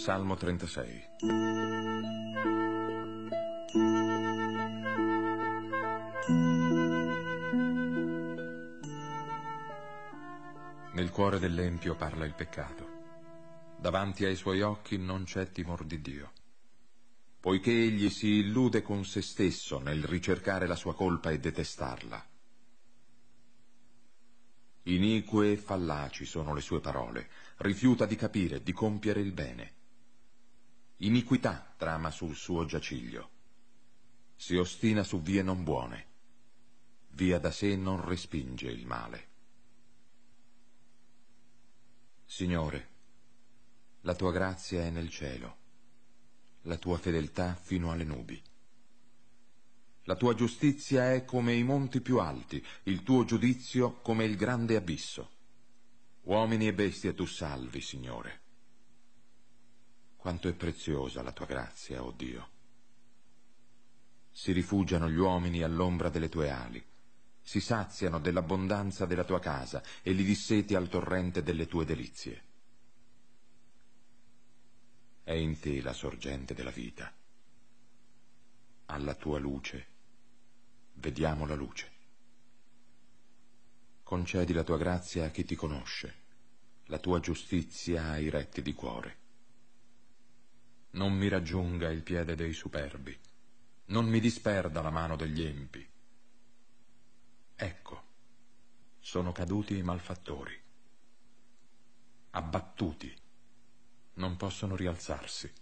Salmo 36. Nel cuore dell'empio parla il peccato. Davanti ai suoi occhi non c'è timor di Dio. Poiché egli si illude con se stesso nel ricercare la sua colpa e detestarla. Inique e fallaci sono le sue parole, rifiuta di capire, di compiere il bene. Iniquità trama sul suo giaciglio, si ostina su vie non buone, via da sé non respinge il male. Signore, la tua grazia è nel cielo, la tua fedeltà fino alle nubi. La tua giustizia è come i monti più alti, il tuo giudizio come il grande abisso. Uomini e bestie tu salvi, Signore. Quanto è preziosa la tua grazia, o Dio! Si rifugiano gli uomini all'ombra delle tue ali, si saziano dell'abbondanza della tua casa e li disseti al torrente delle tue delizie. È in te la sorgente della vita. Alla tua luce vediamo la luce. Concedi la tua grazia a chi ti conosce, la tua giustizia ai retti di cuore. Non mi raggiunga il piede dei superbi, non mi disperda la mano degli empi. Ecco, sono caduti i malfattori, abbattuti, non possono rialzarsi.